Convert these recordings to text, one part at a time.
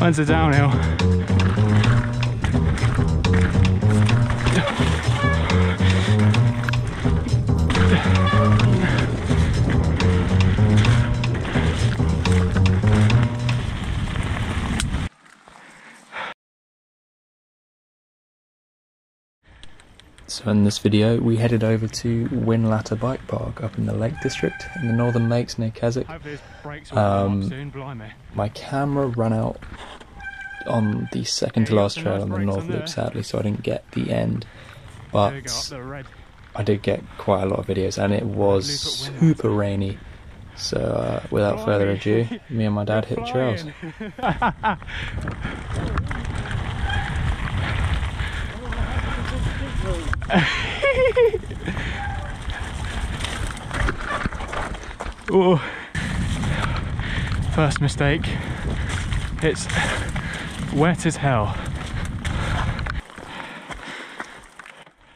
Mine's a downhill. So in this video we headed over to Whinlatter Bike Park up in the Lake District in the Northern Lakes near Keswick. My camera ran out on the second to last trail on the North Loop sadly, so I didn't get the end, but I did get quite a lot of videos and it was super rainy, so without further ado, me and my dad hit the trails. Ooh. First mistake. It's wet as hell.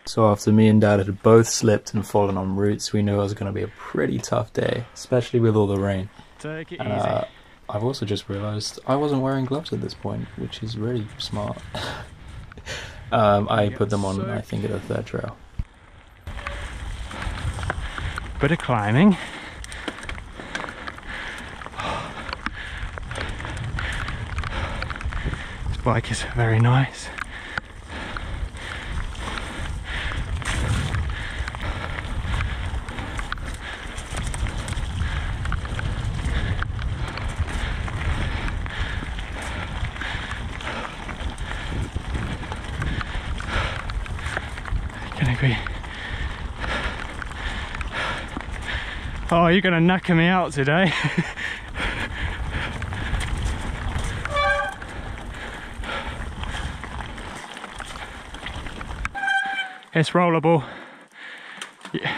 So after me and Dad had both slipped and fallen on roots, we knew it was going to be a pretty tough day, especially with all the rain. Take it easy. I've also just realised I wasn't wearing gloves at this point, which is really smart. I put them on, I think, at the third trail. Bit of climbing. This bike is very nice. Oh, you're gonna knacker me out today. It's rollable. Yeah.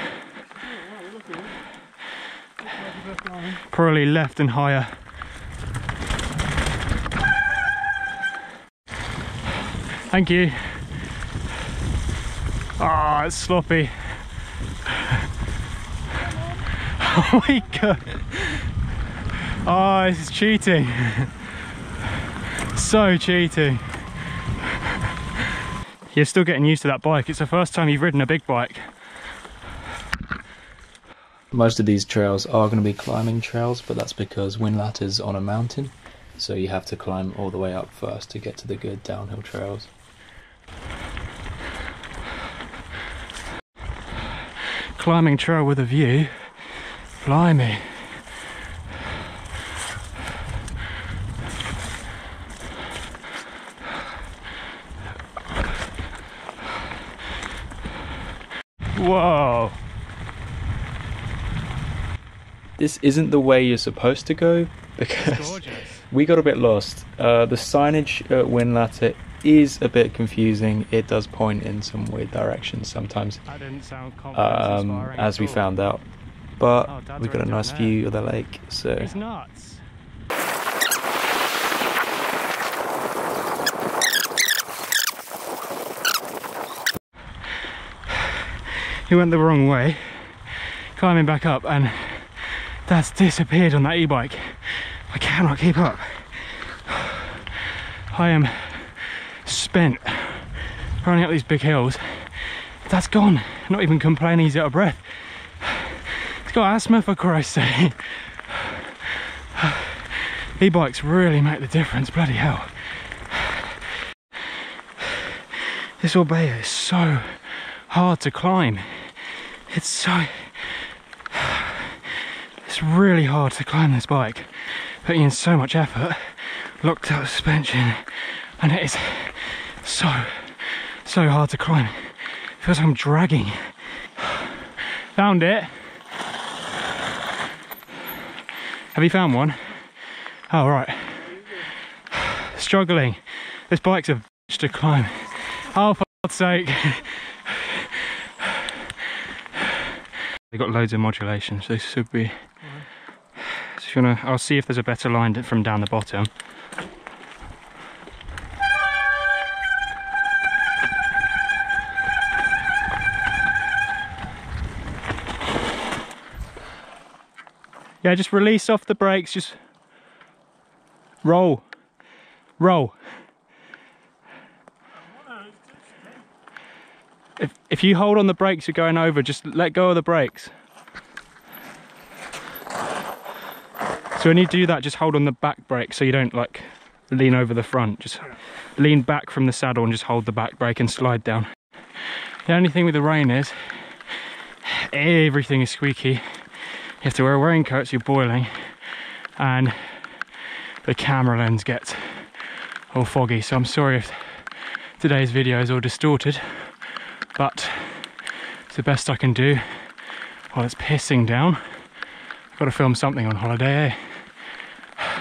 Probably left and higher. Thank you. Ah, oh, it's sloppy. Oh my god. Oh, this is cheating. So cheating. You're still getting used to that bike. It's the first time you've ridden a big bike. Most of these trails are going to be climbing trails, but that's because Whinlatter's on a mountain, so you have to climb all the way up first to get to the good downhill trails. Climbing trail with a view. Blimey. Whoa. This isn't the way you're supposed to go because we got a bit lost. The signage at Whinlatter is a bit confusing. It does point in some weird directions sometimes, as we found out. But we've got a nice view of the lake, so... It's nuts. He went the wrong way, climbing back up, and Dad's disappeared on that e-bike. I cannot keep up. I am spent running up these big hills. Dad's gone, not even complaining he's out of breath. He's got asthma, for Christ's sake. E-bikes really make the difference, bloody hell. This Orbea is so hard to climb. It's really hard to climb this bike. Putting in so much effort, locked out suspension, and it is so hard to climb. Feels like I'm dragging. Found it. Have you found one? Oh, right. Struggling. This bike's a bitch to climb. Oh, for God's sake. They've got loads of modulation, so they should be... So I'll see if there's a better line from down the bottom. Yeah, just release off the brakes, just roll, roll. If you hold on the brakes, you're going over, just let go of the brakes. So when you do that, just hold on the back brake so you don't like lean over the front. Just lean back from the saddle and just hold the back brake and slide down. The only thing with the rain is everything is squeaky. You have to wear a raincoat so you're boiling, and the camera lens gets all foggy. So I'm sorry if today's video is all distorted, but it's the best I can do while it's pissing down. Got to film something on holiday, eh?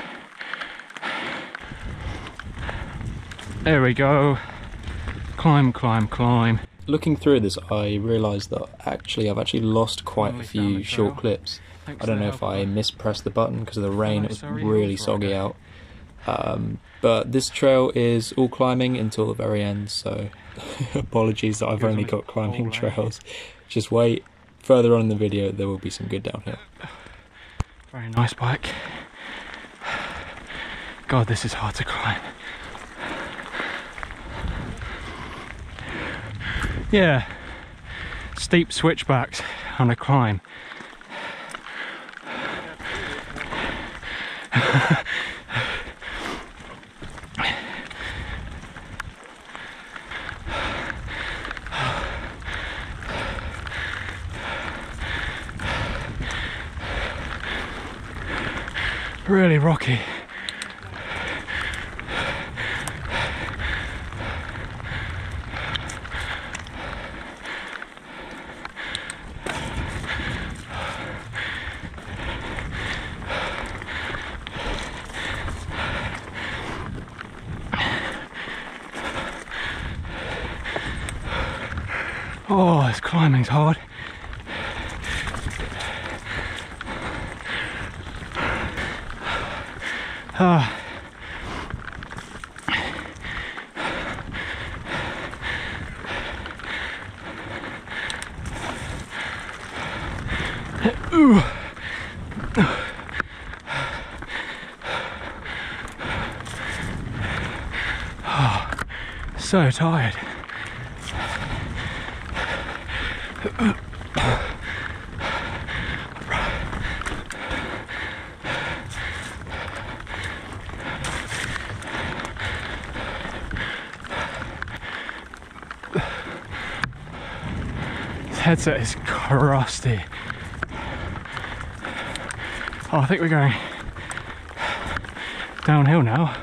There we go. Climb, climb, climb. Looking through this, I realised that I've actually lost quite a few short clips. I don't know if I mispressed the button because of the rain. It was really soggy out. But this trail is all climbing until the very end, so apologies that I've only got climbing trails. Just wait. Further on in the video, there will be some good downhill. Very nice bike. God, this is hard to climb. Yeah, steep switchbacks on a climb. Really rocky. Oh, this climbing's hard. Ooh. Oh, so tired. Headset is crusty. Oh, I think we're going downhill now.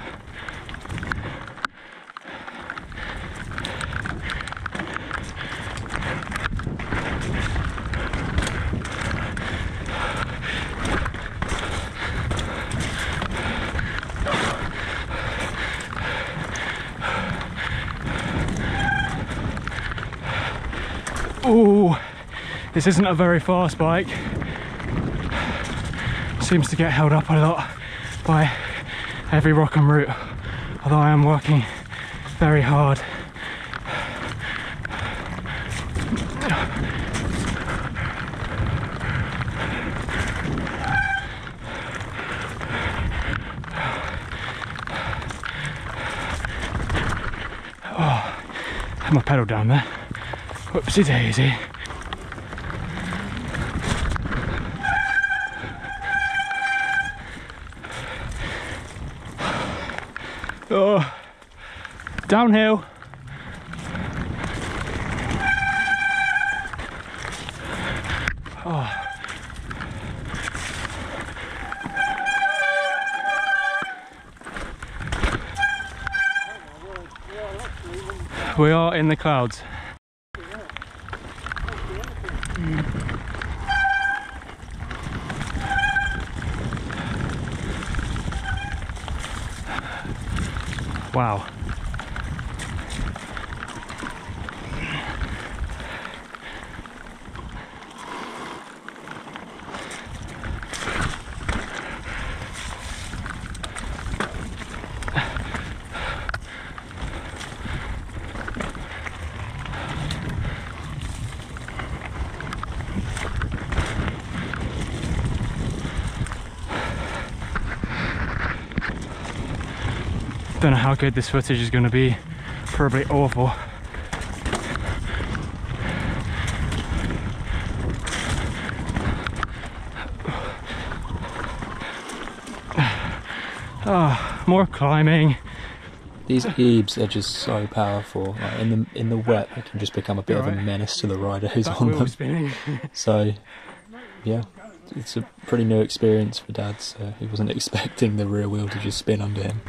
Oh, this isn't a very fast bike. Seems to get held up a lot by every rock and root, although I am working very hard. Oh, I had my pedal down there. Whoopsie daisy. Oh, downhill. Oh. We are in the clouds. Wow. Don't know how good this footage is going to be. Probably awful. Oh, more climbing. These ebs are just so powerful. Like in the wet, it can just become a bit of a menace to the rider who's on them. So, yeah, it's a pretty new experience for Dad. So he wasn't expecting the rear wheel to just spin under him.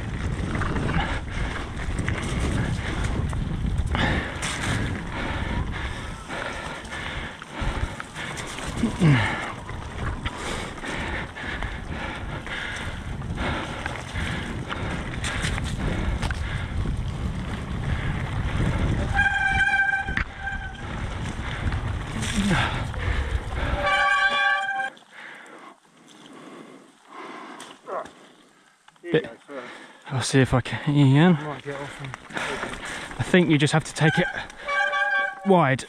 I'll see if I can. Ian, I think you just have to take it wide.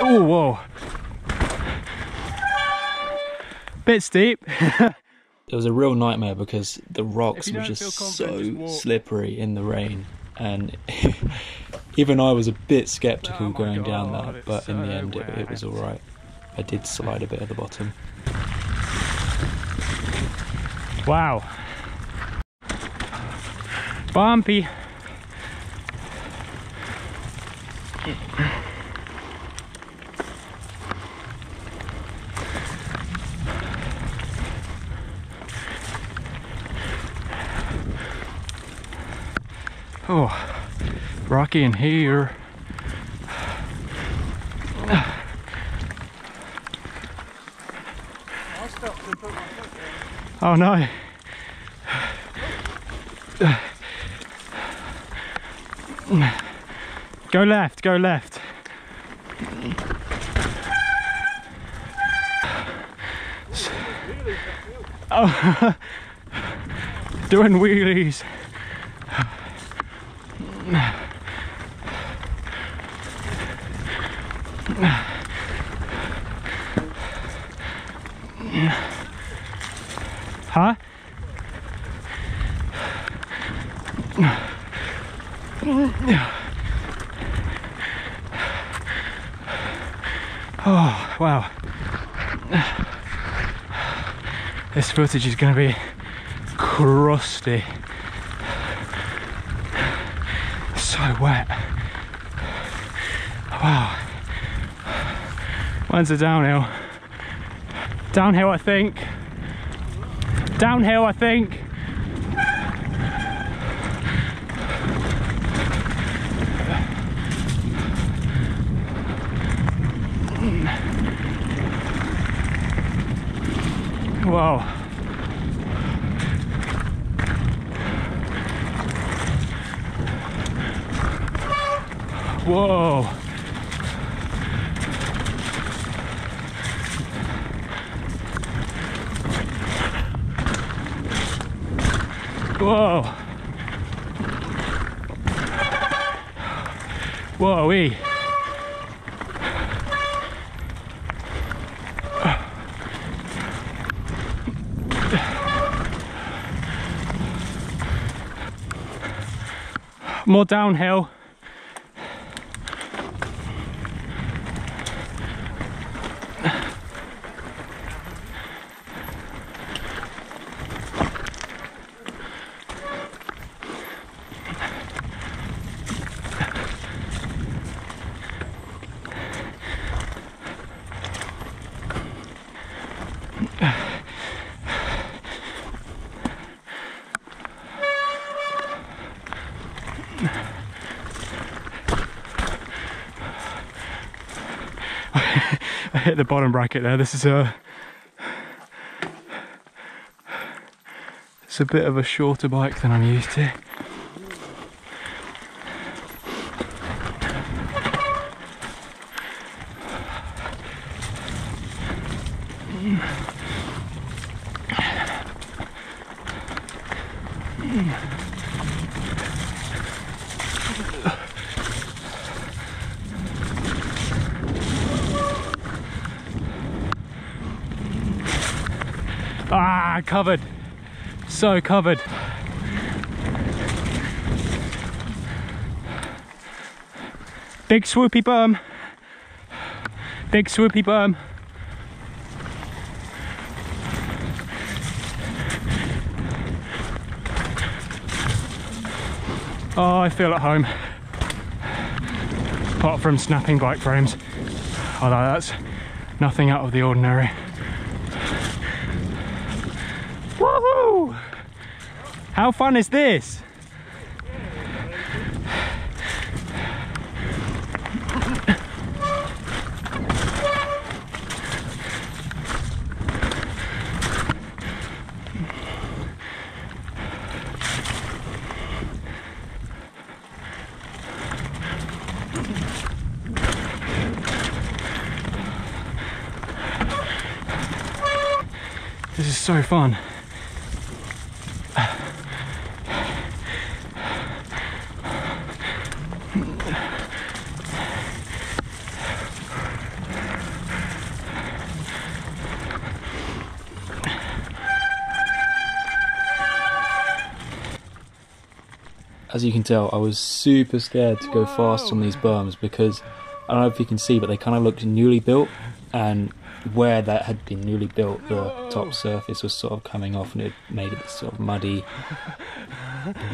Oh, whoa! Bit steep. It was a real nightmare because the rocks were just so slippery in the rain, and even I was a bit skeptical going down that, but in the end, it was all right. I did slide a bit at the bottom. Wow. Bumpy. Oh, rocky in here. Oh no. Go left, go left. Oh, doing wheelies. Huh? Oh, wow. This footage is going to be crusty. So wet. Wow. Mine's a downhill. Downhill, I think. Downhill, I think. Wow. Whoa. Whoa. Whoa-ee. More downhill. I hit the bottom bracket there. This is it's a bit of a shorter bike than I'm used to. Ah, covered. So covered. Big swoopy berm. Big swoopy berm. Oh, I feel at home. Apart from snapping bike frames. Although that's nothing out of the ordinary. Woohoo! How fun is this? This is so fun. As you can tell, I was super scared to go fast on these berms because I don't know if you can see, but they kind of looked newly built, and where that had been newly built, the top surface was sort of coming off, and it made it this sort of muddy,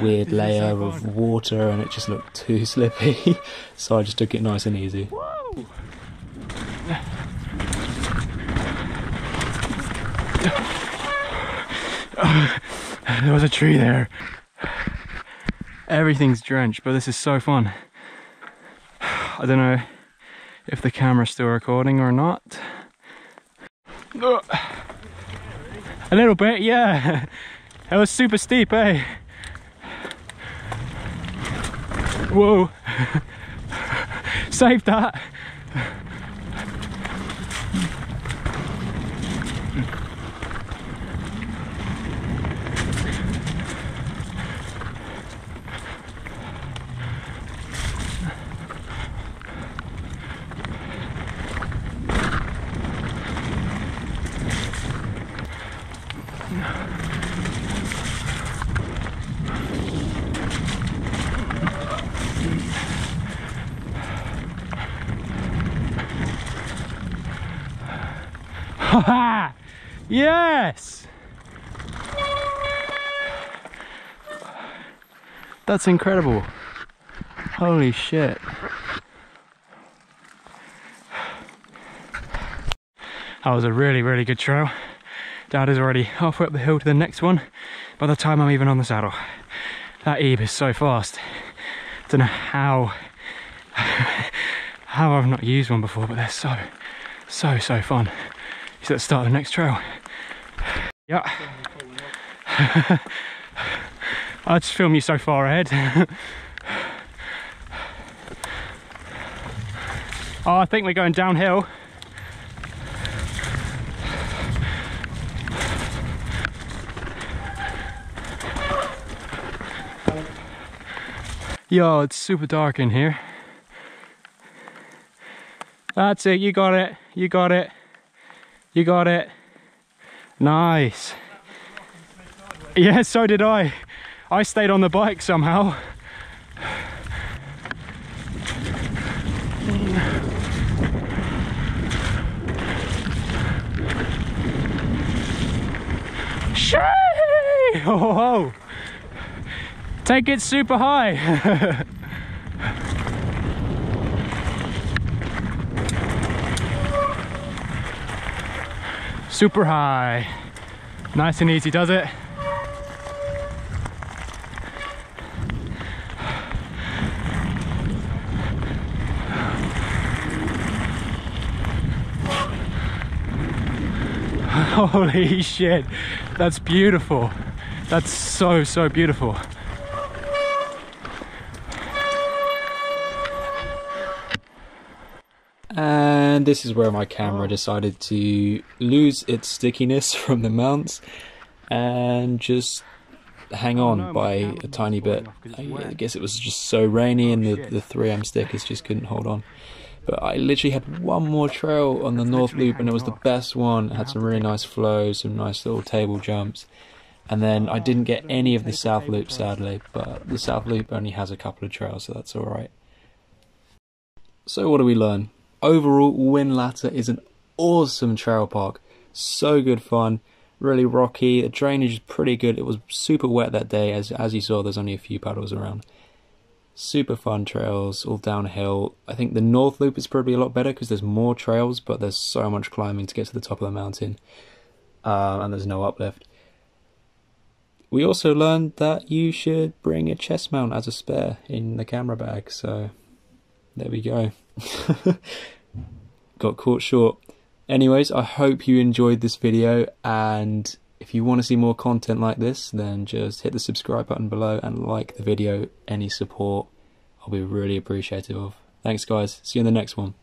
weird layer of water, and it just looked too slippy. So I just took it nice and easy. Whoa. There was a tree there. Everything's drenched, but this is so fun. I don't know if the camera's still recording or not. A little bit, yeah. It was super steep, eh? Whoa. Saved that. Yes! That's incredible. Holy shit. That was a really, really good trail. Dad is already halfway up the hill to the next one by the time I'm even on the saddle. That ebe is so fast. I don't know how I've not used one before, but they're so fun. So let's start the next trail. Yeah. I'll just film you so far ahead. Oh, I think we're going downhill. Yo, it's super dark in here. That's it, you got it, you got it. You got it. Nice. Yeah, so did I. I stayed on the bike somehow. Shee! Oh, take it super high. Super high. Nice and easy, does it? Holy shit. That's beautiful. That's so beautiful. And this is where my camera decided to lose its stickiness from the mounts and just hang on by a tiny bit. I guess it was just so rainy and the 3M stickers just couldn't hold on. But I literally had one more trail on the North Loop and it was the best one. It had some really nice flows, some nice little table jumps. And then I didn't get any of the South Loop, sadly, but the South Loop only has a couple of trails, so that's alright. So what do we learn? Overall, Whinlatter is an awesome trail park. So good fun, really rocky, the drainage is pretty good. It was super wet that day, as you saw, there's only a few puddles around. Super fun trails, all downhill. I think the North Loop is probably a lot better because there's more trails, but there's so much climbing to get to the top of the mountain, and there's no uplift. We also learned that you should bring a chest mount as a spare in the camera bag, so there we go. Got caught short. Anyways, I hope you enjoyed this video, and if you want to see more content like this, then just hit the subscribe button below and like the video. Any support I'll be really appreciative of. Thanks guys, see you in the next one.